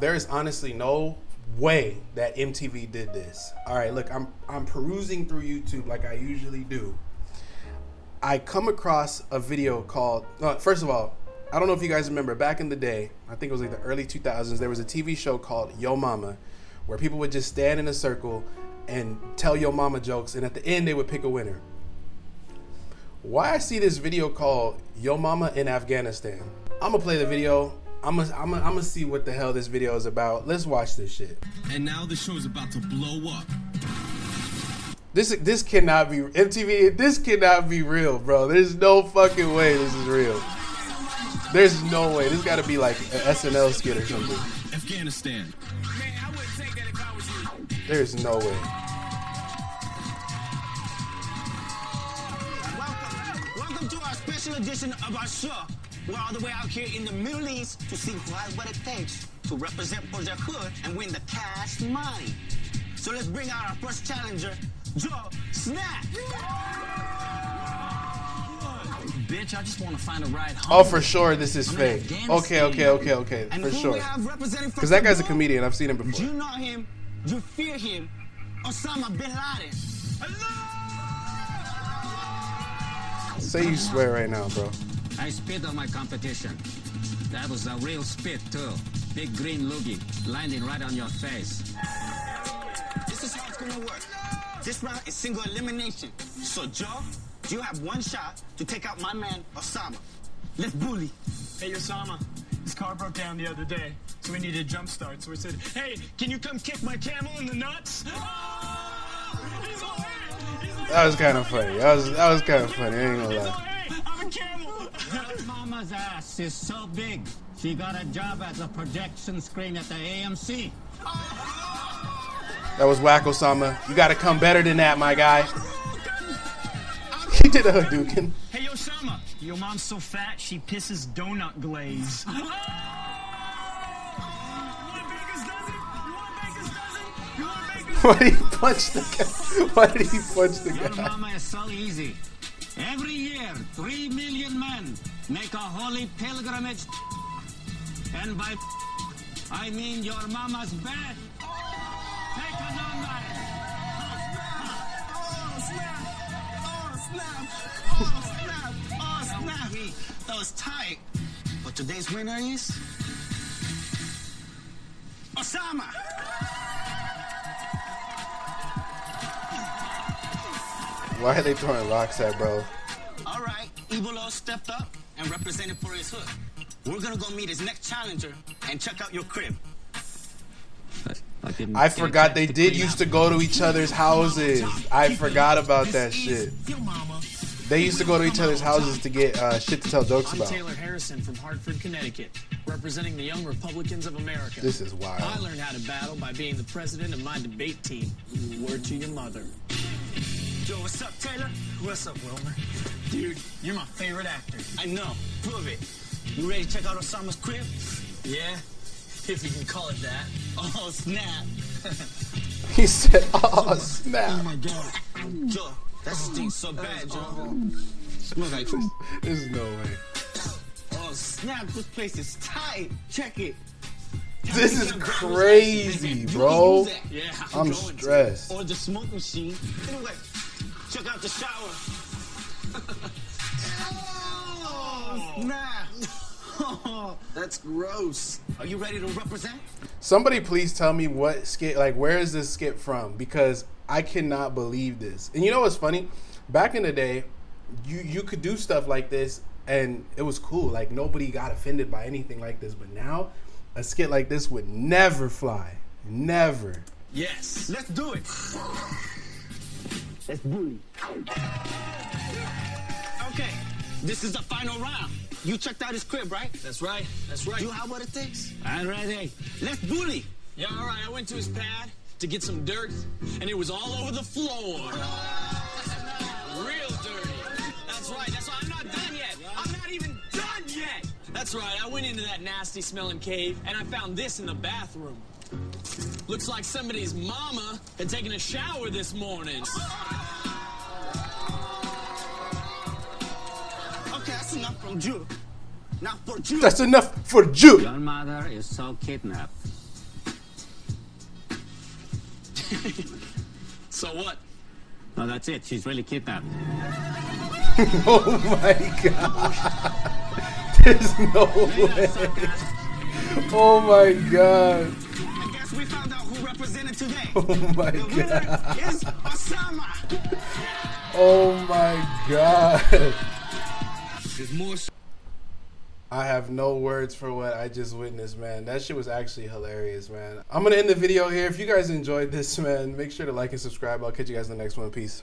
there is honestly no way that MTV did this. All right, look, I'm perusing through YouTube like I usually do. I come across a video called, first of all, I don't know if you guys remember, back in the day, I think it was like the early 2000s, there was a TV show called Yo Momma, where people would just stand in a circle and tell Yo Momma jokes, and at the end, they would pick a winner. Why I see this video called Yo Momma in Afghanistan. I'm gonna play the video. I'm gonna see what the hell this video is about. Let's watch this shit. And now the show is about to blow up. This cannot be MTV. This cannot be real, bro. There's no fucking way this is real. There's no way. This gotta be like an SNL skit or something. Afghanistan. There's no way. Welcome to our special edition of our show. We're all the way out here in the Middle East to see what it takes to represent for their hood and win the cash money. So let's bring out our first challenger, Joe Snack. Bitch, I just want to find a ride home. Oh, for sure, this is fake. Okay, for sure. Because that guy's a comedian. I've seen him before. You know him. You fear him. Osama Bin Laden. Hello! Say you swear right now, bro. I spit on my competition. That was a real spit, too. Big green loogie, landing right on your face. This is how it's gonna work. This round is single elimination. So, Joe, you have one shot to take out my man, Osama. Let's bully. Hey, Osama, his car broke down the other day, so we needed a jump start. So we said, hey, can you come kick my camel in the nuts? Oh! He's all right. He's all right. That was kind of funny. That was kind of funny. I ain't gonna lie. I'm a camel. Your mama's ass is so big, she got a job as a projection screen at the AMC. That was whack, Osama. You gotta come better than that, my guy. He did a Hadouken. Hey, Osama, your mom's so fat she pisses donut glaze. One baker's dozen. One baker's dozen. One baker's dozen. Why did he punch the guy? Your mama is so easy. Every year, 3 million men make a holy pilgrimage. And by I mean your mama's bed. Take a number. Oh, snap. Oh, snap. Oh, snap. Oh, snap. That was tight. But today's winner is... Osama. Why are they throwing rocks at, bro? All right, Evil-O stepped up and represented for his hood. We're gonna go meet his next challenger and check out your crib. I forgot they did used to go to each other's houses. I forgot about that shit. They used to go to each other's houses to get shit to tell jokes about. I'm Taylor Harrison from Hartford, Connecticut, representing the Young Republicans of America. This is wild. I learned how to battle by being the president of my debate team. Word to your mother. Yo, what's up, Taylor? What's up, Wilmer? Dude, you're my favorite actor. I know. Prove it. You ready to check out Osama's crib? Yeah, if you can call it that. Oh, snap. He said, oh, snap. Oh, my God. Joe, that stinks so bad, Joe. Look like this. There's no way. Oh, snap. This place is tight. Check it. This is crazy, bro. Yeah, I'm stressed. Or the smoke machine. Anyway. Check out the shower. Oh, snap. Oh, that's gross. Are you ready to represent? Somebody please tell me what skit, like where is this skit from? Because I cannot believe this. And you know what's funny? Back in the day, you could do stuff like this and it was cool. Like nobody got offended by anything like this. But now a skit like this would never fly. Never. Yes. Let's do it. Let's bully. Okay, this is the final round. You checked out his crib, right? That's right. That's right. You have what it takes? All right, hey. Let's bully. Yeah, all right. I went to his pad to get some dirt, and it was all over the floor. Real dirty. That's right. That's why I'm not done yet. I'm not even done yet. That's right. I went into that nasty-smelling cave, and I found this in the bathroom. Looks like somebody's mama had taken a shower this morning. Okay, that's enough from Jew. Not for Jew. That's enough for Jew. Your mother is so kidnapped. So what? No, that's it. She's really kidnapped. Oh my god. There's no way. Oh my god. I guess we found out who represented today. Oh my god. Is Osama. Oh my god. There's more. I have no words for what I just witnessed, man. That shit was actually hilarious, man. I'm gonna end the video here. If you guys enjoyed this, man, make sure to like and subscribe. I'll catch you guys in the next one. Peace.